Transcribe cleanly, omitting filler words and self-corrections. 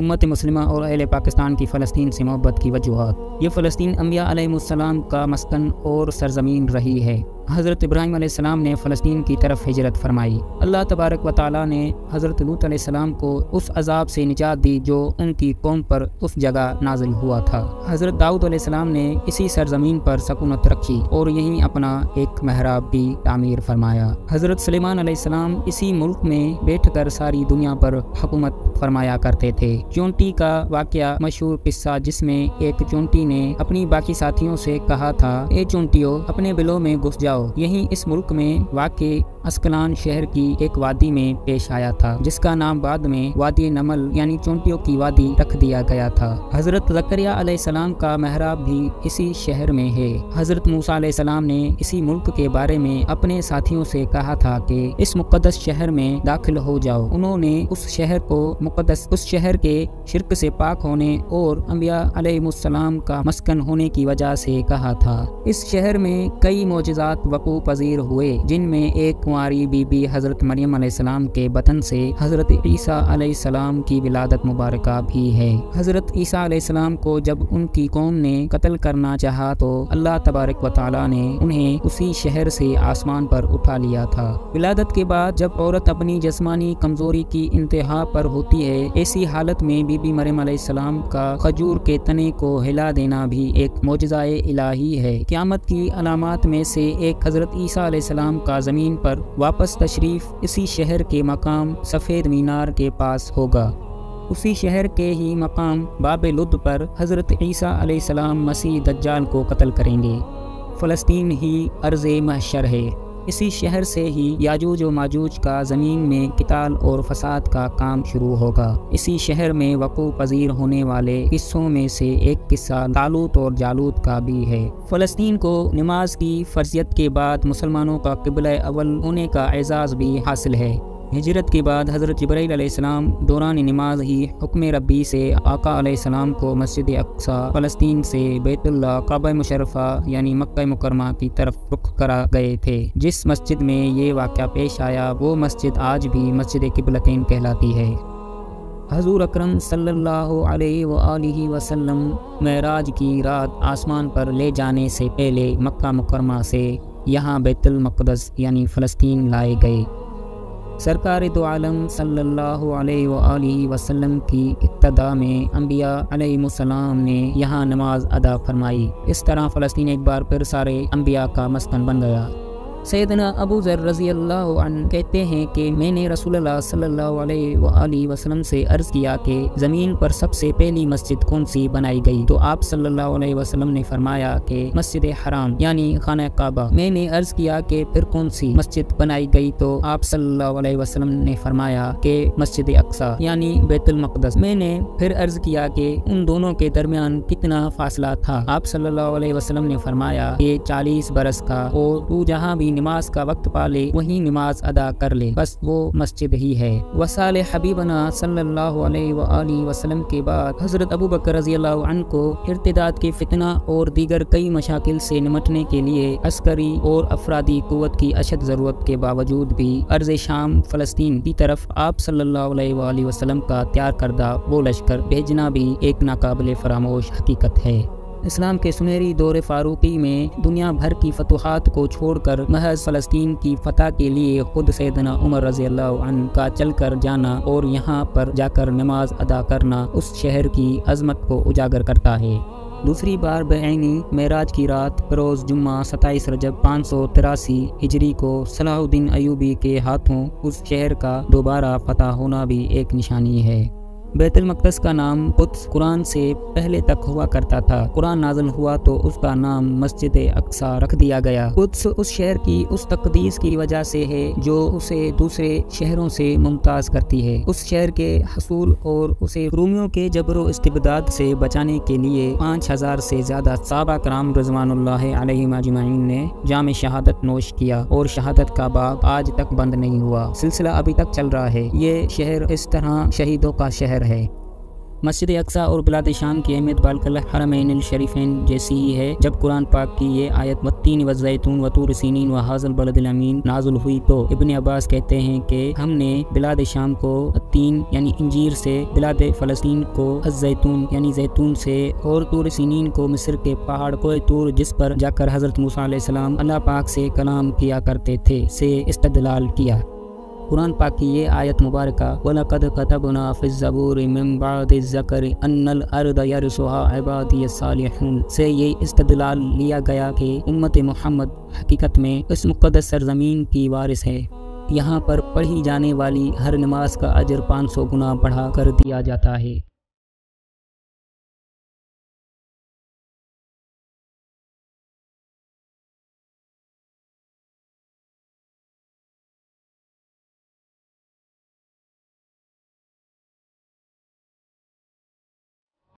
उम्मत मुस्लिमा और अहल पाकिस्तान की फ़लस्तीन से मोहब्बत की वजूहत। ये फ़लस्तीन अम्बिया अलैहिमुस्सलाम का मस्कन और सरजमीन रही है। हज़रत इब्राहीम अलैहिस्सलाम ने फ़लस्तीन की तरफ हिजरत फरमाई। अल्लाह तबारक व तआला ने हज़रत लूत अलैहिस्सलाम को उस अजाब से निजात दी जो उनकी कौम पर उस जगह नाजिल हुआ था। हज़रत दाऊद अलैहिस्सलाम ने इसी सरजमीन पर सकूनत रखी और यहीं अपना एक महराब भी तामीर फरमाया। हज़रत सुलेमान अलैहिस्सलाम इसी मुल्क में बैठकर सारी दुनिया पर हुकूमत फरमाया करते थे। चोंटी का वाक़या मशहूर किस्सा जिसमें एक चोंटी ने अपनी बाकी साथियों से कहा था, ए चोंटियों अपने बिलों में घुस जाओ। यही इस मुल्क में वाक़े अस्कलान शहर की एक वादी में पेश आया था जिसका नाम बाद में वादी नमल यानी चोंटियों की वादी रख दिया गया था। हज़रत ज़करिया अलैहिस्सलाम का महराब भी इसी शहर में है। हज़रत मूसा अलैहिस्सलाम ने इसी मुल्क के बारे में अपने साथियों से कहा था कि इस मुक़द्दस शहर में दाखिल हो जाओ। उन्होंने उस शहर को मुक़द्दस उस शहर के शिर्क से पाक होने और अंबिया अलैहिमुस्सलाम का मस्कन होने की वजह से कहा था। इस शहर में कई मोजज़ात वकू पजीर हुए जिनमें एक कुंवारी बीबी हज़रत मरियम अलैहिस्सलाम के बतन से हज़रत ईसा अलैहिस्सलाम की विलादत मुबारक भी है। हज़रत ईसा अलैहिस्सलाम को जब उनकी कौम ने कत्ल करना चाहा तो अल्लाह तबारक व तआला ने उन्हें उसी शहर से आसमान पर उठा लिया था। विलादत के बाद जब औरत अपनी जिस्मानी कमजोरी की इंतहा पर होती है, ऐसी हालत में बीबी मरियम अलैहिस्सलाम का खजूर के तने को हिला देना भी एक मौजज़ाए इलाही है। क़यामत की अलामात में से एक हज़रत ईसा अलैहिस्सलाम का ज़मीन पर वापस तशरीफ इसी शहर के मकाम सफ़ेद मीनार के पास होगा। उसी शहर के ही मकाम बाब लुद पर हज़रत ईसा अलैहिस्सलाम मसीह दज्जाल को कत्ल करेंगे। फ़लस्तीन ही अर्ज़े महशर है। इसी शहर से ही याजूज व माजूज का ज़मीन में किताल और फसाद का काम शुरू होगा। इसी शहर में वक़ू पजीर होने वाले किस्सों में से एक किस्सा तालूत और जालूत का भी है। फ़लस्तीन को नमाज की फ़र्ज़ियत के बाद मुसलमानों का क़िबला अव्वल होने का एज़ाज़ भी हासिल है। हिजरत के बाद हज़रत जिब्राईल अलैहिस्सलाम दौरान नमाज ही हुक्म रब्बी से आका अलैहिस्सलाम को मस्जिद अक्सा फ़लस्तीन से बैतुल्ला काबा मुशर्रफ़ा यानी मक्का मुकर्रमा की तरफ रुख करा गए थे। जिस मस्जिद में ये वाक़या पेश आया वो मस्जिद आज भी मस्जिद क़िबलतैन कहलाती है। हजूर अकरम सल्लल्लाहु अलैहि वआलिहि वसल्लम मेराज की रात आसमान पर ले जाने से पहले मक्का मुकर्रमा से यहाँ बैतुल मक़दस यानी फ़लस्तीन लाए गए। सरकार दो आलम सल्लल्लाहु अलैहि वआलिहि वसल्लम की इब्तदा में अंबिया अलैहिमुस्सलाम ने यहाँ नमाज अदा फरमाई। इस तरह फ़लस्तीन एक बार फिर सारे अंबिया का मस्कन बन गया। सैयदना अबू ज़र रज़ियल्लाहु अन्हु कहते हैं कि मैंने रसूलुल्लाह सल्लल्लाहु अलैहि वआलिहि वसल्लम से अर्ज़ किया कि ज़मीन पर सबसे पहली मस्जिद कौन सी बनाई गई, तो आप सल्लल्लाहु अलैहि वसल्लम ने फरमाया कि मस्जिद हराम यानी खाना काबा। मैंने अर्ज़ किया कि फिर कौन सी मस्जिद बनाई गई, तो आप सल्लल्लाहु अलैहि वसल्लम ने फरमाया कि मस्जिद अक्सा यानी बैतुल मक़दस। मैंने फिर अर्ज़ किया कि उन दोनों के दरमियान कितना फासला था, आप सल्लल्लाहु अलैहि वसल्लम ने फरमाया कि 40 बरस का, और तू जहाँ नमाज का वक्त पाले वहीं नमाज अदा कर ले, बस वो मस्जिद ही है। वसाले हबीबना सल्लल्लाहु अलैहि वआलिहि वसल्लम के बाद हज़रत अबू बकर रज़ियल्लाहु अन्हु को इर्तिदाद के फितना और दीगर कई मशाकिल से निमटने के लिए अस्करी और अफरादी क़ुव्वत की अशद ज़रूरत के बावजूद भी अर्ज़ शाम फ़लस्तीन की तरफ आप सल्लल्लाहु अलैहि वसल्लम का तैयार करदा वो लश्कर भेजना भी एक नाकाबिल फरामोश हकीकत है। इस्लाम के सुनहरी दौर फारूकी में दुनिया भर की फतुहात को छोड़कर महज फ़लस्तीन की फतह के लिए खुद सैयदना उमर रज़ियल्लाहु अन्हु का चलकर जाना और यहाँ पर जाकर नमाज अदा करना उस शहर की अजमत को उजागर करता है। दूसरी बार बेआइनी मेराज की रात बरोज़ जुम्मा 27 रजब 583 हिजरी को सलाहुद्दीन अयूबी के हाथों उस शहर का दोबारा फतह होना भी एक निशानी है। बैतुल मक़दस का नाम क़ुद्स कुरान से पहले तक हुआ करता था। कुरान नाज़िल हुआ तो उसका नाम मस्जिद अक्सा रख दिया गया। क़ुद्स उस शहर की उस तकदीस की वजह से है जो उसे दूसरे शहरों से मुमताज़ करती है। उस शहर के हसूल और उसे रूमियों के जबरो इस्तिबदाद से बचाने के लिए 5000 से ज़्यादा सहाबा कराम रज़वानुल्लाहि अलैहिम अजमईन ने जाम शहादत नोश किया और शहादत का बाग आज तक बंद नहीं हुआ। सिलसिला अभी तक चल रहा है। ये शहर इस तरह शहीदों का शहर है। मस्जिद अक्सा और बिलाद शाम की अहमियत बालकल हरमैन शरीफैन जैसी ही है। जब कुरान पाक की ये आयत वत्तीन वज़ैतून वतूर सीनीन व हाज़िल बलदिल अमीन नाज़िल हुई तो इब्न अब्बास कहते हैं कि हमने बिलाद शाम को तीन यानी इंजीर से, बिलाद फलस्तीन को अज़ैतून यानी जैतून से और तूर सीनीन को मिस्र के पहाड़ को तूर जिस पर जाकर हजरत मूसा अलैहिस्सलाम अल्लाह पाक से कलाम किया करते थे से इस्तदलाल किया। कुरान पाक की ये आयत मुबारक वलक़द कतबना फ़िज़ ज़बूर मिन बअदि ज़िक्र अन्नल अर्द यरसुहा इबादी सालिहून से ये इस्तदलाल लिया गया कि उम्मत मोहम्मद हकीकत में इस मुक़द्दस सरज़मीन की वारिस है। यहाँ पर पढ़ी जाने वाली हर नमाज का अजर 500 गुना बढ़ा कर दिया जाता है।